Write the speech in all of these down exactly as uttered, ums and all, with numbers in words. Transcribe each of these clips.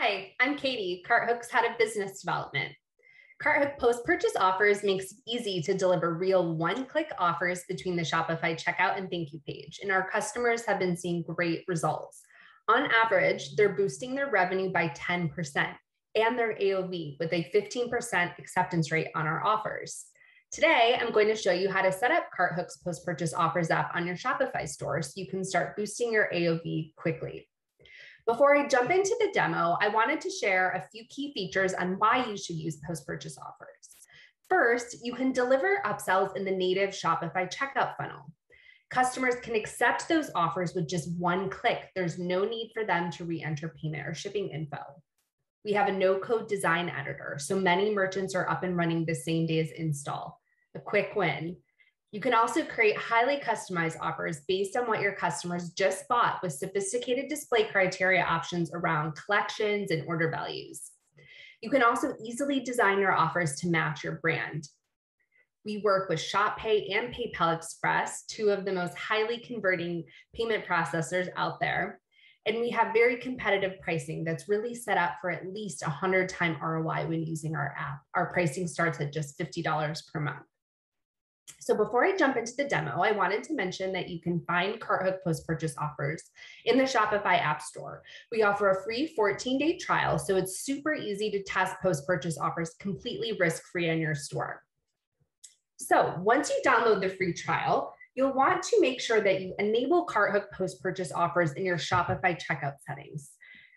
Hi, I'm Katie, CartHook's Head of Business Development. CartHook post-purchase offers makes it easy to deliver real one-click offers between the Shopify checkout and thank you page, and our customers have been seeing great results. On average, they're boosting their revenue by ten percent and their A O V with a fifteen percent acceptance rate on our offers. Today, I'm going to show you how to set up CartHook's post-purchase offers app on your Shopify store so you can start boosting your A O V quickly. Before I jump into the demo, I wanted to share a few key features on why you should use post-purchase offers. First, you can deliver upsells in the native Shopify checkout funnel. Customers can accept those offers with just one click. There's no need for them to re-enter payment or shipping info. We have a no-code design editor, so many merchants are up and running the same day as install. A quick win. You can also create highly customized offers based on what your customers just bought with sophisticated display criteria options around collections and order values. You can also easily design your offers to match your brand. We work with Shop Pay and PayPal Express, two of the most highly converting payment processors out there. And we have very competitive pricing that's really set up for at least one hundred time R O I when using our app. Our pricing starts at just fifty dollars per month. So before I jump into the demo, I wanted to mention that you can find CartHook post-purchase offers in the Shopify App Store. We offer a free fourteen day trial, so it's super easy to test post-purchase offers completely risk-free in your store. So once you download the free trial, you'll want to make sure that you enable CartHook post-purchase offers in your Shopify checkout settings.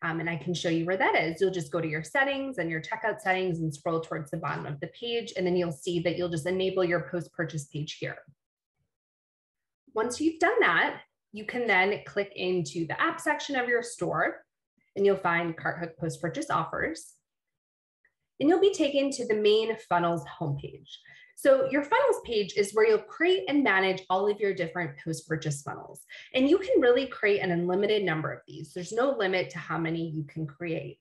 Um, and I can show you where that is. You'll just go to your settings and your checkout settings and scroll towards the bottom of the page. And then you'll see that you'll just enable your post-purchase page here. Once you've done that, you can then click into the app section of your store and you'll find CartHook post-purchase offers. And you'll be taken to the main funnels homepage. So your funnels page is where you'll create and manage all of your different post-purchase funnels. And you can really create an unlimited number of these. There's no limit to how many you can create.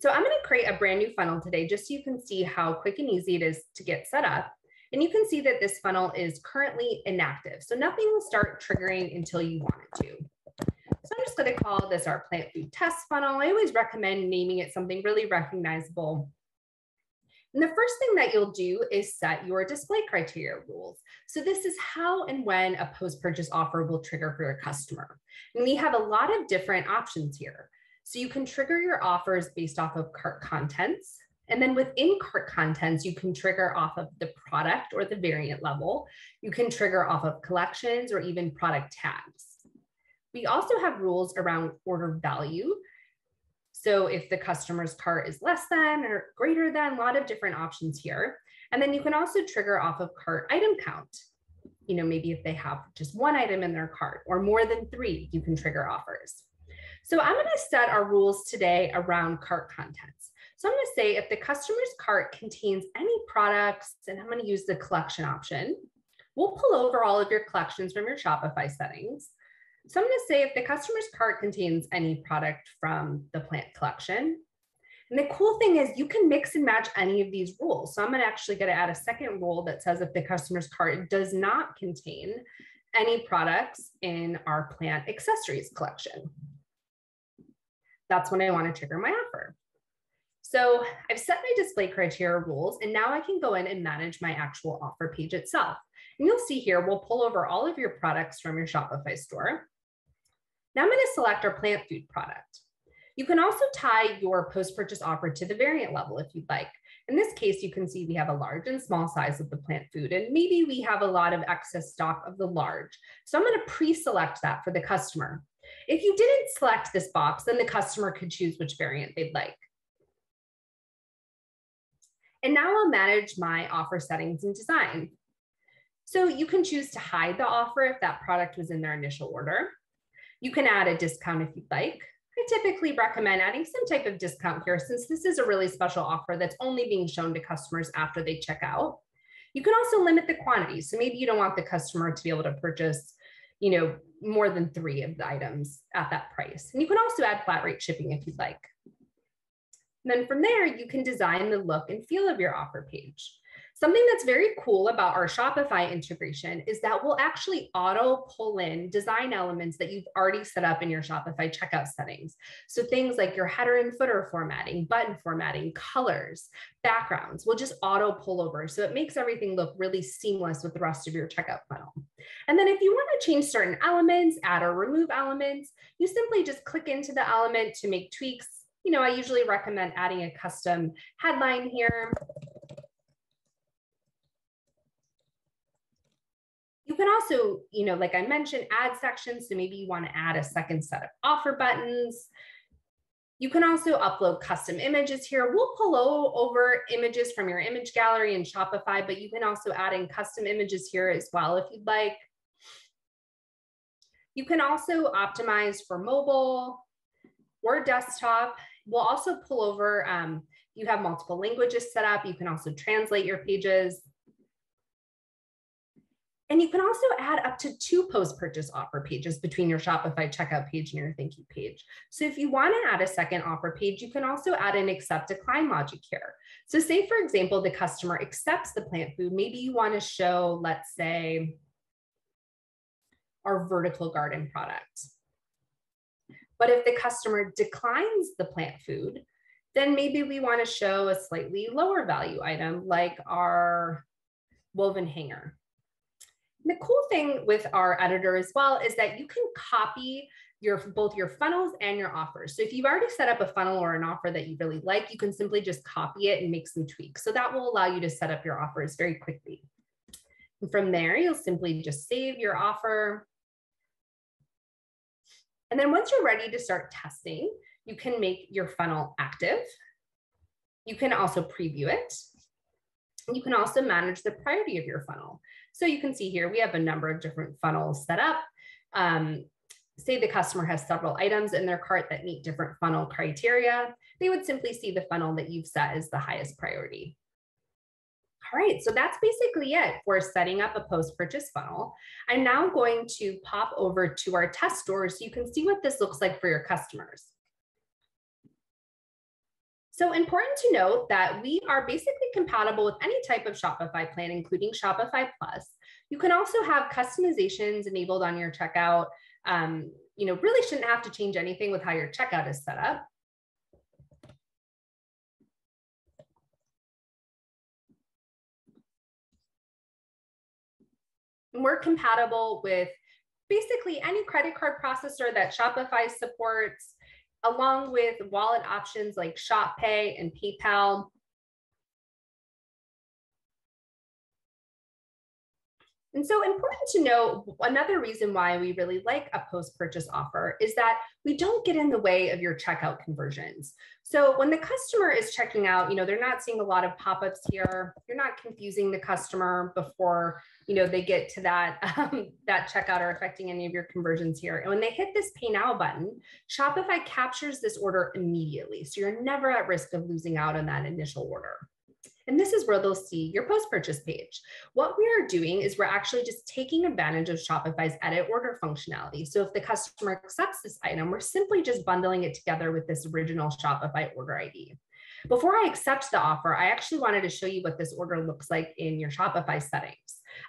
So I'm gonna create a brand new funnel today, just so you can see how quick and easy it is to get set up. And you can see that this funnel is currently inactive. So nothing will start triggering until you want it to. So I'm just gonna call this our plant food test funnel. I always recommend naming it something really recognizable. And the first thing that you'll do is set your display criteria rules. So this is how and when a post-purchase offer will trigger for your customer. And we have a lot of different options here. So you can trigger your offers based off of cart contents. And then within cart contents, you can trigger off of the product or the variant level. You can trigger off of collections or even product tags. We also have rules around order value. So if the customer's cart is less than or greater than, a lot of different options here. And then you can also trigger off of cart item count. You know, maybe if they have just one item in their cart or more than three, you can trigger offers. So I'm going to set our rules today around cart contents. So I'm going to say if the customer's cart contains any products, and I'm going to use the collection option, we'll pull over all of your collections from your Shopify settings. So I'm going to say if the customer's cart contains any product from the plant collection. And the cool thing is you can mix and match any of these rules. So I'm going to actually going to add a second rule that says if the customer's cart does not contain any products in our plant accessories collection, that's when I want to trigger my offer. So I've set my display criteria rules, and now I can go in and manage my actual offer page itself. And you'll see here, we'll pull over all of your products from your Shopify store. Now I'm going to select our plant food product. You can also tie your post-purchase offer to the variant level if you'd like. In this case, you can see we have a large and small size of the plant food, and maybe we have a lot of excess stock of the large. So I'm going to pre-select that for the customer. If you didn't select this box, then the customer could choose which variant they'd like. And now I'll manage my offer settings and design. So you can choose to hide the offer if that product was in their initial order. You can add a discount if you'd like. I typically recommend adding some type of discount here since this is a really special offer that's only being shown to customers after they check out. You can also limit the quantity. So maybe you don't want the customer to be able to purchase, you know, more than three of the items at that price. And you can also add flat rate shipping if you'd like. And then from there, you can design the look and feel of your offer page. Something that's very cool about our Shopify integration is that we'll actually auto pull in design elements that you've already set up in your Shopify checkout settings. So things like your header and footer formatting, button formatting, colors, backgrounds, we'll just auto pull over. So it makes everything look really seamless with the rest of your checkout funnel. And then if you want to change certain elements, add or remove elements, you simply just click into the element to make tweaks. You know, I usually recommend adding a custom headline here. You can also, you know, like I mentioned, add sections. So maybe you want to add a second set of offer buttons. You can also upload custom images here. We'll pull over images from your image gallery in Shopify, but you can also add in custom images here as well if you'd like. You can also optimize for mobile or desktop. We'll also pull over, um, you have multiple languages set up. You can also translate your pages. And you can also add up to two post-purchase offer pages between your Shopify checkout page and your thank you page. So if you want to add a second offer page, you can also add an accept decline logic here. So say, for example, the customer accepts the plant food. Maybe you want to show, let's say, our vertical garden product. But if the customer declines the plant food, then maybe we want to show a slightly lower value item like our woven hanger. The cool thing with our editor as well is that you can copy your both your funnels and your offers. So if you've already set up a funnel or an offer that you really like, you can simply just copy it and make some tweaks. So that will allow you to set up your offers very quickly. And from there, you'll simply just save your offer. And then once you're ready to start testing, you can make your funnel active. You can also preview it. You can also manage the priority of your funnel. So you can see here, we have a number of different funnels set up. Um, say the customer has several items in their cart that meet different funnel criteria. They would simply see the funnel that you've set as the highest priority. All right, so that's basically it for setting up a post-purchase funnel. I'm now going to pop over to our test store so you can see what this looks like for your customers. So important to note that we are basically compatible with any type of Shopify plan, including Shopify Plus. You can also have customizations enabled on your checkout. Um, you know, really shouldn't have to change anything with how your checkout is set up. And we're compatible with basically any credit card processor that Shopify supports, along with wallet options like Shop Pay and PayPal. And so important to know, another reason why we really like a post-purchase offer is that we don't get in the way of your checkout conversions. So when the customer is checking out, you know, they're not seeing a lot of pop-ups here. You're not confusing the customer before, you know, they get to that, um, that checkout or affecting any of your conversions here. And when they hit this Pay Now button, Shopify captures this order immediately. So you're never at risk of losing out on that initial order. And this is where they'll see your post-purchase page. What we are doing is we're actually just taking advantage of Shopify's edit order functionality. So if the customer accepts this item, we're simply just bundling it together with this original Shopify order I D. Before I accept the offer, I actually wanted to show you what this order looks like in your Shopify settings.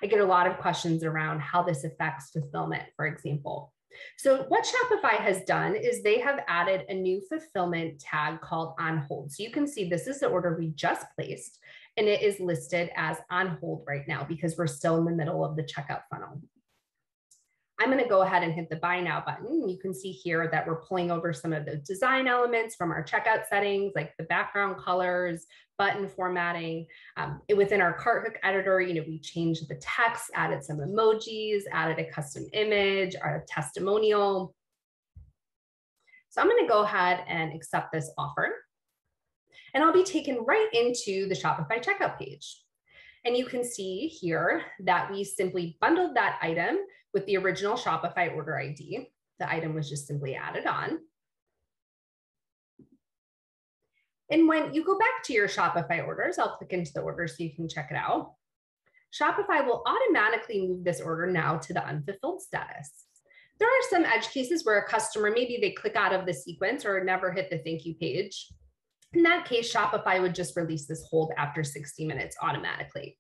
I get a lot of questions around how this affects fulfillment, for example. So what Shopify has done is they have added a new fulfillment tag called on hold. So you can see this is the order we just placed, and it is listed as on hold right now because we're still in the middle of the checkout funnel. I'm going to go ahead and hit the buy now button. You can see here that we're pulling over some of those design elements from our checkout settings, like the background colors, button formatting. Um, within our CartHook editor, you know, we changed the text, added some emojis, added a custom image, our testimonial. So I'm going to go ahead and accept this offer. And I'll be taken right into the Shopify checkout page. And you can see here that we simply bundled that item with the original Shopify order I D. The item was just simply added on. And when you go back to your Shopify orders, I'll click into the order so you can check it out. Shopify will automatically move this order now to the unfulfilled status. There are some edge cases where a customer, maybe they click out of the sequence or never hit the thank you page. In that case, Shopify would just release this hold after sixty minutes automatically.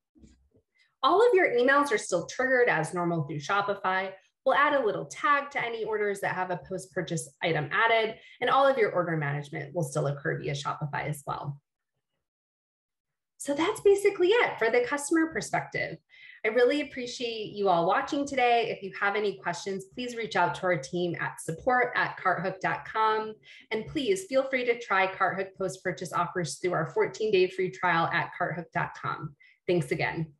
All of your emails are still triggered as normal through Shopify. We'll add a little tag to any orders that have a post-purchase item added, and all of your order management will still occur via Shopify as well. So that's basically it for the customer perspective. I really appreciate you all watching today. If you have any questions, please reach out to our team at support at carthook dot com. And please feel free to try CartHook post-purchase offers through our fourteen day free trial at carthook dot com. Thanks again.